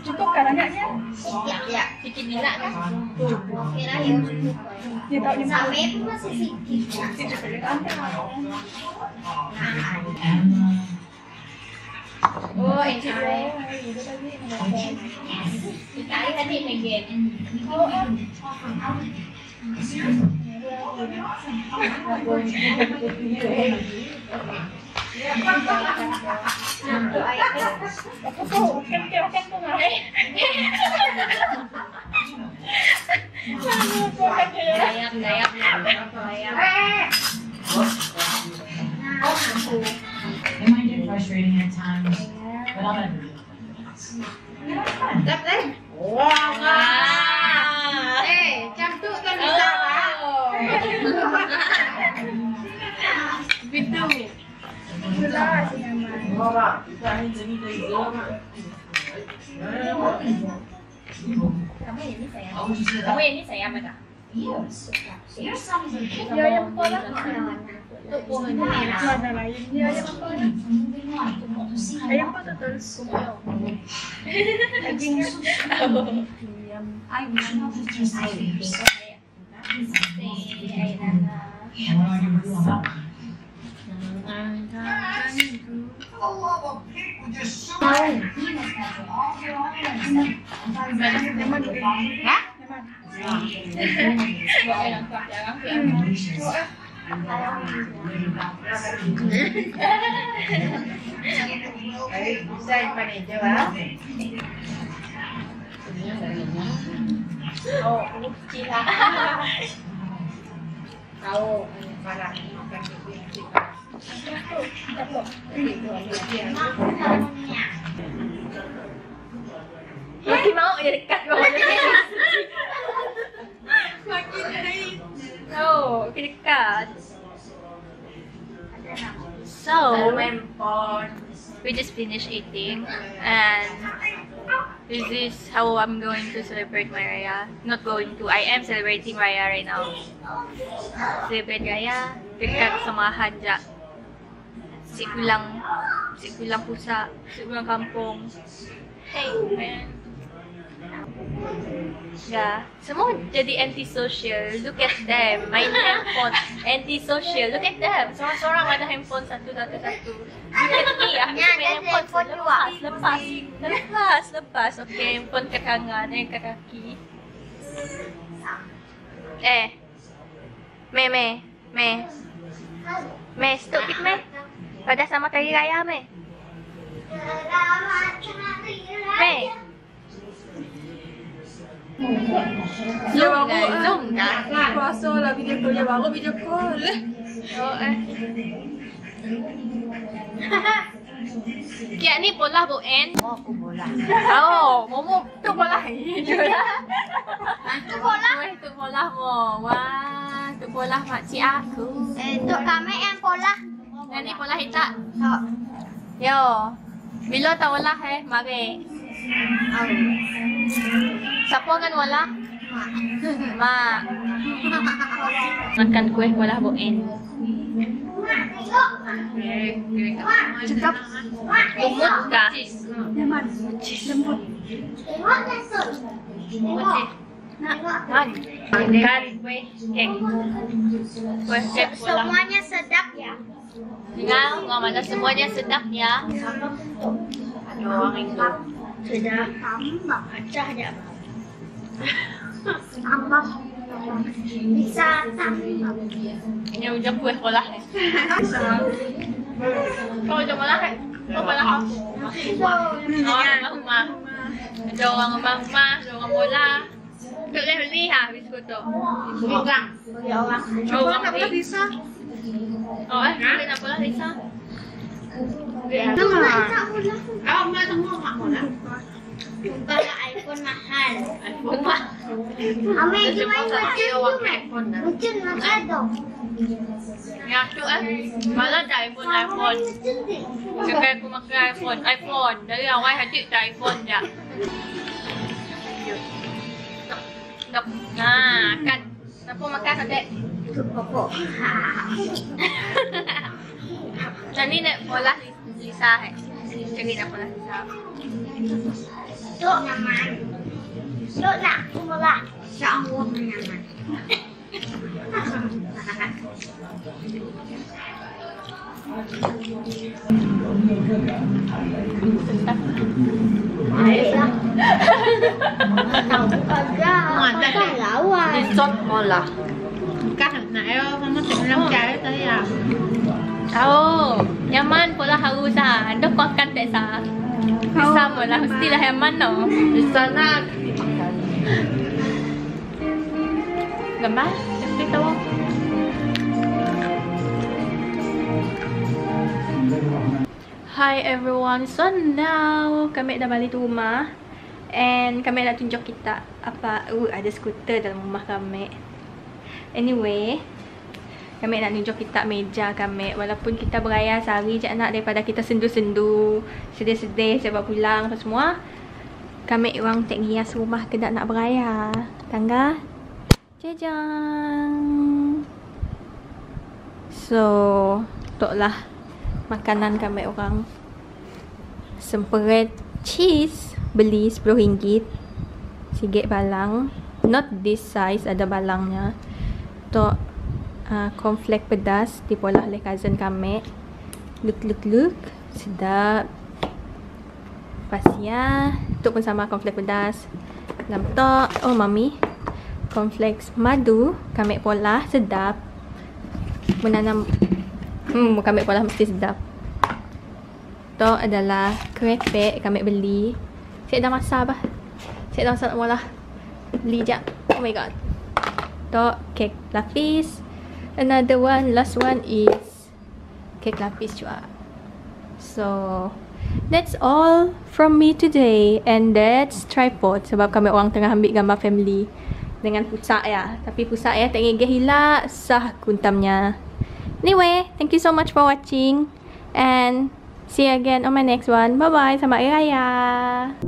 Cukup kalanya ya? Ya, bikin minyak kan? Cukup. Kira yang sampai itu masih sedikit. Oh, enjoy. Dikali tadi meget. Oh, it might get frustrating at times, but I'll never do it. Wow! Hey, jam tu kan bisa lah. Betul ni. Mama, saya jadi tergila. Kamu ini saya mana? Ia sama. Ia yang pola. Mana lagi? Ia yang pola. Ia yang pola terus. Aging. Makin mau ya dekat bawah ni. Makin dari oh, makin dekat. So we just finished eating, and this is how I'm going to celebrate my Raya. Not going to. I am celebrating Raya right now. Celebrate Raya dekat samahan ja. Sikulang pusa, sikulang kampung. Hey man. Yeah, semua jadi anti-social. Look at them, main handphone. Anti-social, look at them. Seorang-seorang ada handphone satu. Look at me, aku main handphone lepas. Okay, handphone ke tangan, ke kaki. Meh, stop it meh. Pada sama tadi raya meh. Meh. Zoom guys. Pasal lah video call, baru video call. Kaya ni bola bukan? Oh, aku bola. Oh, momo tu bola ini juga. Tu bola mo. Wah, tu bola macam aku. Tu kami yang bola. Nanti bola kita. Yo, Milo tahu lah mari. Siapa kan wala? Mak. Makan kuih wala buin. Cekap. Lumut kah? Mucis. Lembut. Mucis. Makan kuih. Semuanya sedap ya? Dengar, Muhammad. Semuanya sedap ya? Doang itu. Sudah tambah aja ya. Tambah. Bisa tambah. Ini udah kue kolah. Kau udah kolah kan? Kau kolah aku. Doang mama. Doang kolah. Perché è lì ha biscotto. Biscotto. Ciao, la pizza? Oh, è la pizza? Ah, ma tu non ma con. Bukan iPhone mahal. iPhone mahal. Ambil cuma macam iPhone. Macam mana dong? Ya tu kan, malah iPhone. Sekarang aku makan iPhone. Dari awal hati iPhone ya. Dap, nah kan. Tapi makan kadek. Pokok. Jadi ni pola Lisa. Jadi nak pola Lisa. Dok nyaman, dok nak pulak, saya awam nyaman. Tentang, ayah, ada, ada lawan. Disot mula, kahang naik, mana tenggelam jaya tadi ya. Tahu, nyaman pulak harus sah, dok kuatkan tak sah. Bisa mula, mestilah hemat no. Bisa nak. Gambar, tapi tahu. Hi everyone, so now kami dah balik rumah and kami nak tunjuk kita apa. Ada skuter dalam rumah kami. Anyway, kami nak tunjuk kita meja kami. Walaupun kita beraya sehari je nak daripada kita sendu-sendu, sedih-sedih sebab pulang apa semua. Kami orang tak hias rumah ke nak beraya. Tangga. Jajang. So, toklah makanan kami orang. Semperet cheese. Beli RM10. Sikit balang. Not this size, ada balangnya. Tok. Cornflake pedas dipolah oleh cousin kami. Look. Sedap. Pasia. Tok pun sama cornflake pedas. Dalam tok. Oh, mami. Cornflakes madu. Kami polah. Sedap. Menanam. Kami polah mesti sedap. Tok adalah kerepek kami beli. Saya dah masak bah. Saya dah masak nak polah. Beli jap. Oh my god. Tok kek lapis. Another one, last one is cake lapis juga. So, that's all from me today. And that's tripod. Sebab kami orang tengah ambil gambar family. Dengan pusak ya. Tapi pusak ya tak ngigih hilak. Sah kuntamnya. Anyway, thank you so much for watching. And see you again on my next one. Bye-bye. Sama Raya.